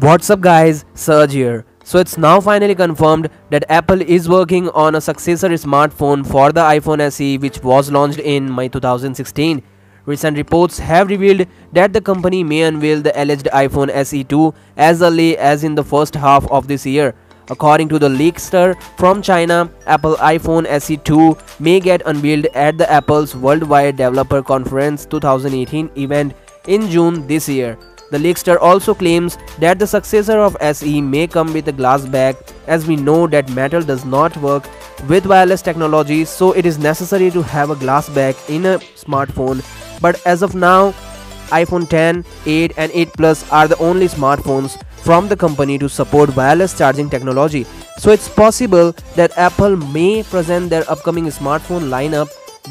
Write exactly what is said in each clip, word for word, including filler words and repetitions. What's up guys, Serge here. So it's now finally confirmed that Apple is working on a successor smartphone for the iPhone S E, which was launched in May two thousand sixteen. Recent reports have revealed that the company may unveil the alleged iPhone S E two as early as in the first half of this year. According to the leakster from China, Apple iPhone S E two may get unveiled at the Apple's Worldwide Developer Conference two thousand eighteen event in June this year. The leakster also claims that the successor of S E may come with a glass back, as we know that metal does not work with wireless technology, so it is necessary to have a glass back in a smartphone. But as of now, iPhone ten, eight and eight Plus are the only smartphones from the company to support wireless charging technology. So it's possible that Apple may present their upcoming smartphone lineup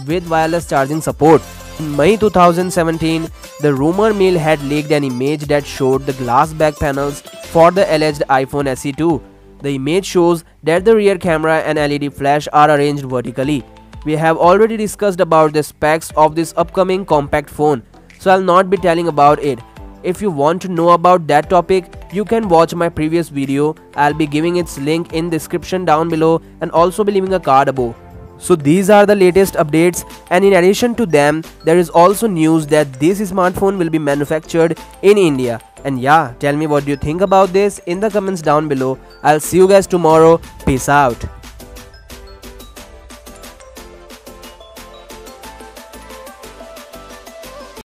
with wireless charging support. In May two thousand seventeen, the rumor mill had leaked an image that showed the glass back panels for the alleged iPhone S E two. The image shows that the rear camera and L E D flash are arranged vertically. We have already discussed about the specs of this upcoming compact phone, so I'll not be telling about it. If you want to know about that topic, you can watch my previous video. I'll be giving its link in description down below and also be leaving a card above. So these are the latest updates, and in addition to them, there is also news that this smartphone will be manufactured in India. And yeah, tell me what do you think about this in the comments down below. I'll see you guys tomorrow. Peace out.